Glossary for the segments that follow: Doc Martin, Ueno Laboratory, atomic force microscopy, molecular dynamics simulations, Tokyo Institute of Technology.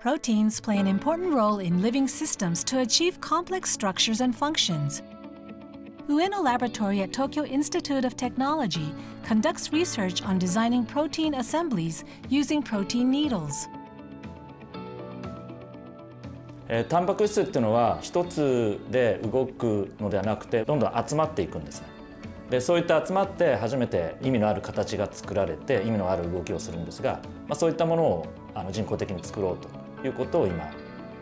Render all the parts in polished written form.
Proteins play an important role in living systems to achieve complex structures and functions. Ueno Laboratory at Tokyo Institute of Technology conducts research on designing protein assemblies using protein needles. タンパク質っていうのは一つで動くのではなくて、どんどん集まっていくんですね。で、そういった集まって初めて意味のある形が作られて、意味のある動きをするんですが、そういったものを人工的に作ろうということを今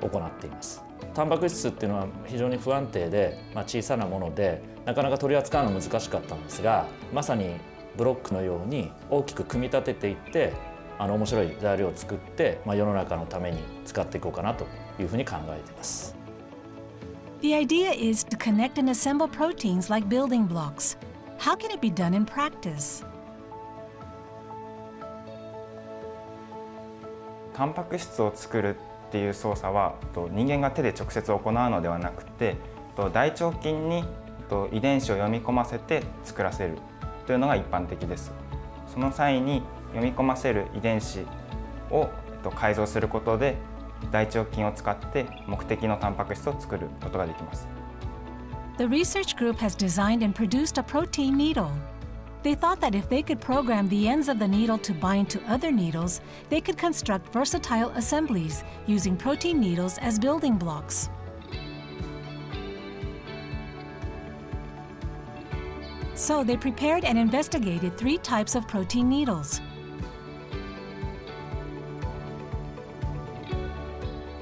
行っています。タンパク質っていうのは非常に不安定で、小さなものでなかなか取り扱うの難しかったんですが、まさにブロックのように大きく組み立てていって、面白い材料を作って、世の中のために使っていこうかなというふうに考えています。 The idea is to connect and assemble proteins like building blocks. How can it be done in practice? タンパク質を作るっていう操作は人間が手で直接行うのではなくて、大腸菌に遺伝子を読み込ませて作らせるというのが一般的です。その際に読み込ませる遺伝子を改造することで、大腸菌を使って目的のタンパク質を作ることができます。The research group has designed and produced a protein needle. They thought that if they could program the ends of the needle to bind to other needles, they could construct versatile assemblies using protein needles as building blocks. そう、they prepared and investigated three types of protein needles.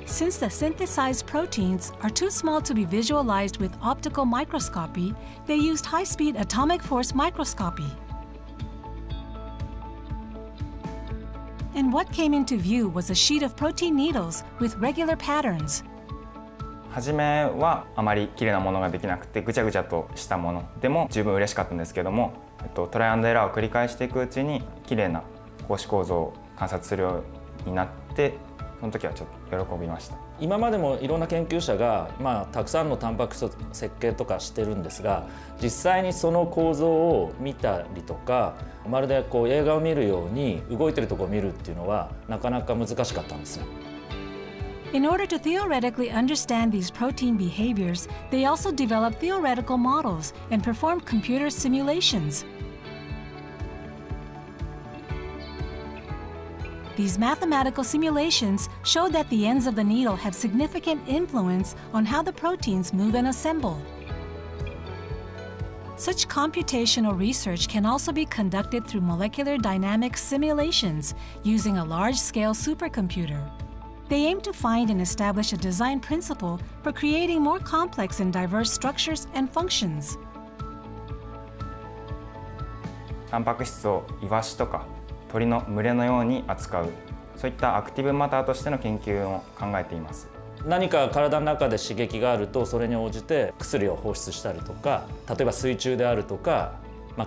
Since the synthesized proteins are too small to be visualized with optical microscopy, they used high-speed atomic force microscopy. And what came into view was a sheet of protein needles with regular patterns. 初めはあまり綺麗なものができなくて、ぐちゃぐちゃとしたものでも十分嬉しかったんですけども、トライアンドエラーを繰り返していくうちに綺麗な格子構造を観察するようになって、その時はちょっと喜びました。今までもいろんな研究者が、たくさんのタンパク質設計とかしてるんですが、実際にその構造を見たりとか、まるで映画を見るように動いてるところを見るっていうのはなかなか難しかったんですよ。In order to theoretically understand these protein behaviors, they also developed theoretical models and performed computer simulations. These mathematical simulations show that the ends of the needle have significant influence on how the proteins move and assemble. Such computational research can also be conducted through molecular dynamics simulations using a large-scale supercomputer. They aim to find and establish a design principle for creating more complex and diverse structures and functions. タンパク質をイワシとか鳥の群れのように扱う、そういったアクティブマターとしての研究を考えています。何か体の中で刺激があると、それに応じて薬を放出したりとか、例えば水中であるとか、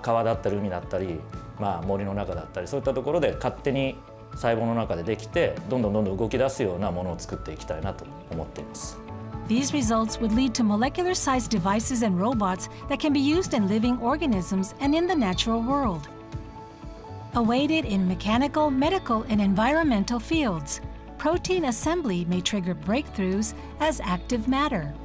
川だったり海だったり、森の中だったり、そういったところで勝手に細胞の中でできて、どんどん動き出すようなものを作っていきたいなと思っています。These results would lead to molecular-sized devices and robots that can be used in living organisms and in the natural world, awaited in mechanical, medical, and environmental fields. Protein assembly may trigger breakthroughs as active matter.